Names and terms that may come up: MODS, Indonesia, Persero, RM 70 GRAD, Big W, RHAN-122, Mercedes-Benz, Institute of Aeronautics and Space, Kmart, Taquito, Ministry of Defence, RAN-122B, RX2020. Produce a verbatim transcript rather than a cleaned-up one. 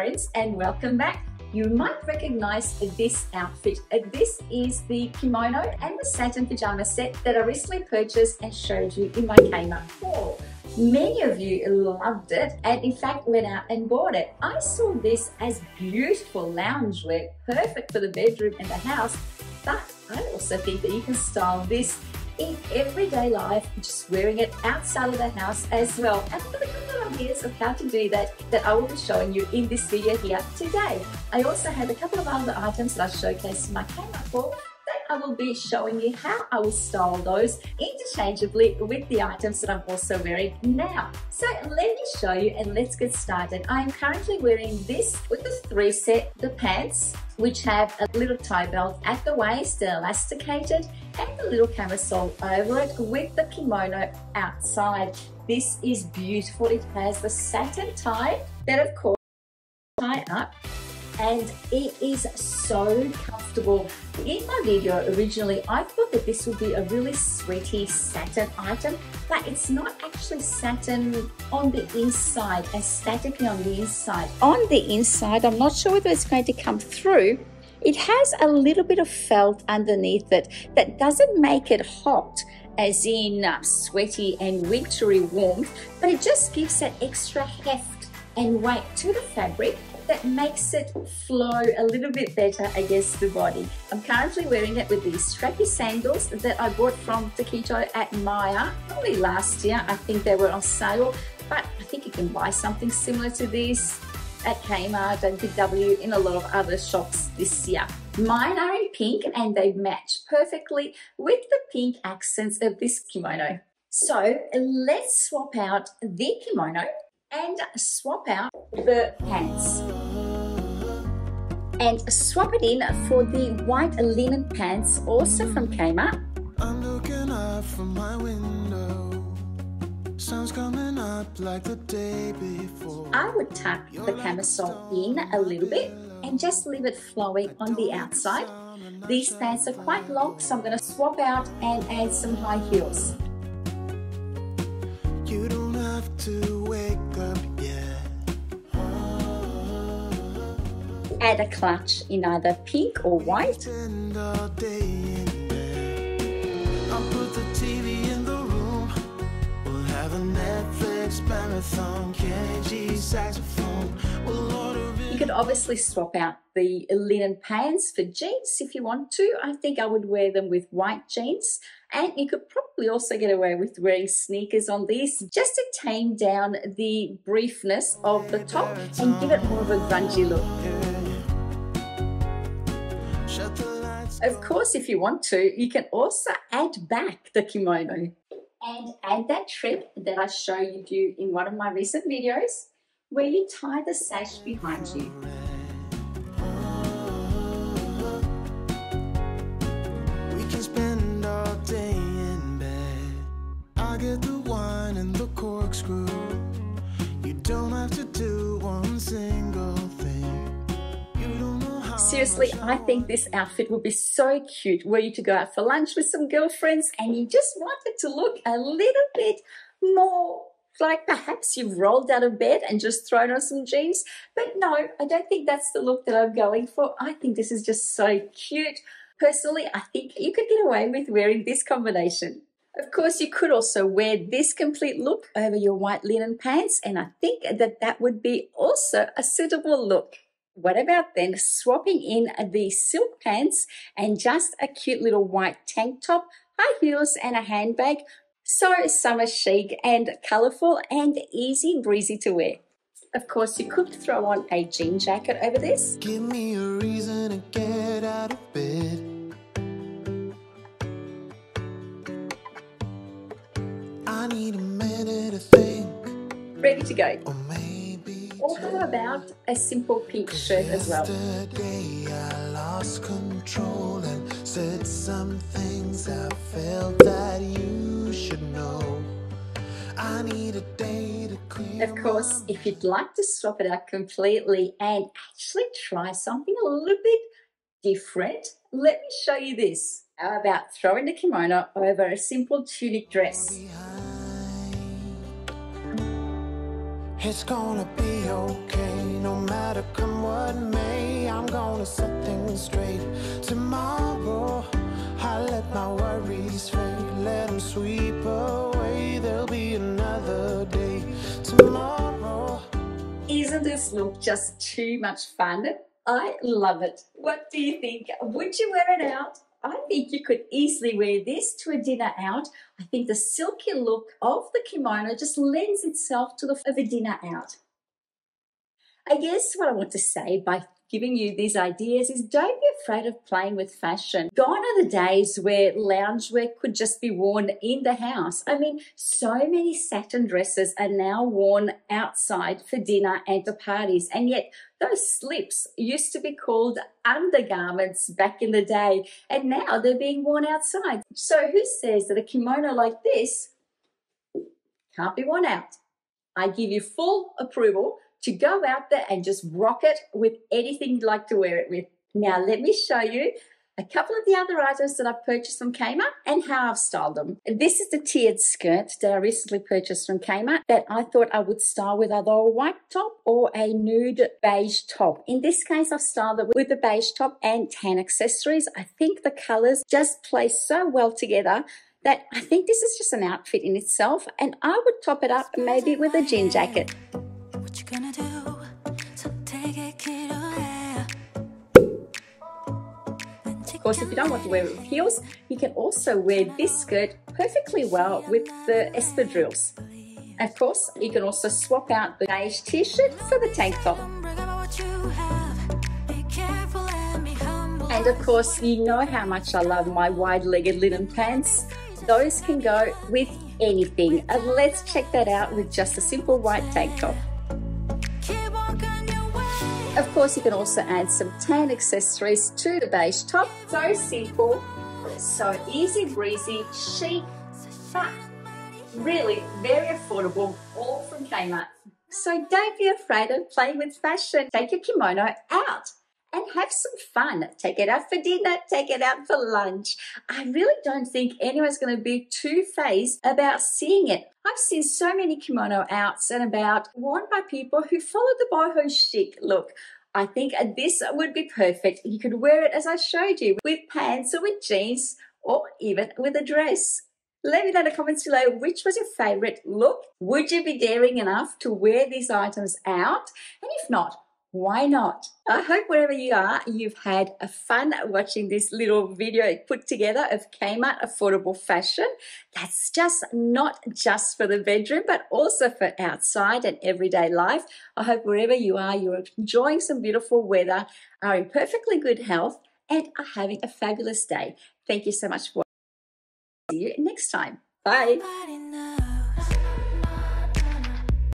friends, and welcome back. You might recognize this outfit. This is the kimono and the satin pajama set that I recently purchased and showed you in my Kmart haul. Many of you loved it and in fact went out and bought it. I saw this as beautiful loungewear, perfect for the bedroom and the house, but I also think that you can style this in everyday life, just wearing it outside of the house as well. And I've got a couple of ideas of how to do that that I will be showing you in this video here today. I also have a couple of other items that I showcased in my Kmart haul that I will be showing you how I will style those interchangeably with the items that I'm also wearing now. So let me show you and let's get started. I am currently wearing this with the three set, the pants, which have a little tie belt at the waist, elasticated, and a little camisole over it with the kimono outside. This is beautiful. It has the satin tie that of course tie up, and it is so comfortable. In my video originally, I thought that this would be a really sweaty satin item, but it's not actually satin on the inside and statically on the inside. On the inside, I'm not sure whether it's going to come through. It has a little bit of felt underneath it that doesn't make it hot, as in uh, sweaty and wintry warmth, but it just gives that extra heft and weight to the fabric that makes it flow a little bit better against the body. I'm currently wearing it with these strappy sandals that I bought from Taquito at Maya, probably last year. I think they were on sale, but I think you can buy something similar to this at Kmart and Big W in a lot of other shops this year. Mine are in pink and they match perfectly with the pink accents of this kimono. So let's swap out the kimono and swap out the pants and swap it in for the white linen pants, also from Kmart. I'm looking out from my window. Sun's coming up like the day before. I would tuck the camisole in a little bit and just leave it flowing on the outside. These pants are quite long, so I'm going to swap out and add some high heels. You don't have to add a clutch in either pink or white. You could obviously swap out the linen pants for jeans if you want to. I think I would wear them with white jeans, and you could probably also get away with wearing sneakers on these just to tame down the briefness of the top and give it more of a grungy look. Of course, if you want to, you can also add back the kimono and add that trick that I showed you in one of my recent videos where you tie the sash behind you. We can spend all day in bed. I'll get the wine and the corkscrew. You don't have to do one single thing. Seriously, I think this outfit would be so cute were you to go out for lunch with some girlfriends and you just wanted to look a little bit more like perhaps you've rolled out of bed and just thrown on some jeans. But no, I don't think that's the look that I'm going for. I think this is just so cute. Personally, I think you could get away with wearing this combination. Of course, you could also wear this complete look over your white linen pants, and I think that that would be also a suitable look. What about then swapping in the silk pants and just a cute little white tank top, high heels and a handbag? So summer chic and colourful and easy breezy to wear. Of course, you could throw on a jean jacket over this. Give me a reason to get out of bed. I need a minute to think. Ready to go. Or Or how about a simple pink shirt as well? I lost control and said some things I felt that you should know. I need a day to clear. Of course, if you'd like to swap it out completely and actually try something a little bit different, let me show you this. How about throwing the kimono over a simple tunic dress? It's gonna be okay, no matter come what may. I'm gonna set things straight. Tomorrow, I let my worries fade, let them sweep away. There'll be another day tomorrow. Isn't this look just too much fun? I love it. What do you think? Would you wear it out? I think you could easily wear this to a dinner out. I think the silky look of the kimono just lends itself to the of a dinner out. I guess what I want to say by giving you these ideas is don't be afraid of playing with fashion. Gone are the days where loungewear could just be worn in the house. I mean, so many satin dresses are now worn outside for dinner and to parties, and yet those slips used to be called undergarments back in the day, and now they're being worn outside. So who says that a kimono like this can't be worn out? I give you full approval to go out there and just rock it with anything you'd like to wear it with. Now let me show you a couple of the other items that I've purchased from Kmart and how I've styled them. This is the tiered skirt that I recently purchased from Kmart that I thought I would style with either a white top or a nude beige top. In this case, I've styled it with a beige top and tan accessories. I think the colors just play so well together that I think this is just an outfit in itself, and I would top it up maybe with a jean jacket. Gonna do, so take it away. Of course, if you don't want to wear it with heels, you can also wear this skirt perfectly well with the espadrilles. Of course, you can also swap out the beige t-shirt for the tank top. And of course, you know how much I love my wide-legged linen pants. Those can go with anything. And let's check that out with just a simple white tank top. Of course, you can also add some tan accessories to the beige top. So simple, so easy breezy, chic, but really very affordable, all from Kmart. So don't be afraid of playing with fashion. Take your kimono out and have some fun. Take it out for dinner, take it out for lunch. I really don't think anyone's going to be too phased about seeing it. I've seen so many kimono outs and about worn by people who follow the boho chic look. I think this would be perfect. You could wear it, as I showed you, with pants or with jeans or even with a dress. Let me know in the comments below which was your favorite look. Would you be daring enough to wear these items out? And if not, why not? I hope wherever you are, you've had a fun watching this little video put together of Kmart affordable fashion. That's just not just for the bedroom, but also for outside and everyday life. I hope wherever you are, you're enjoying some beautiful weather, are in perfectly good health, and are having a fabulous day. Thank you so much for watching. See you next time. Bye.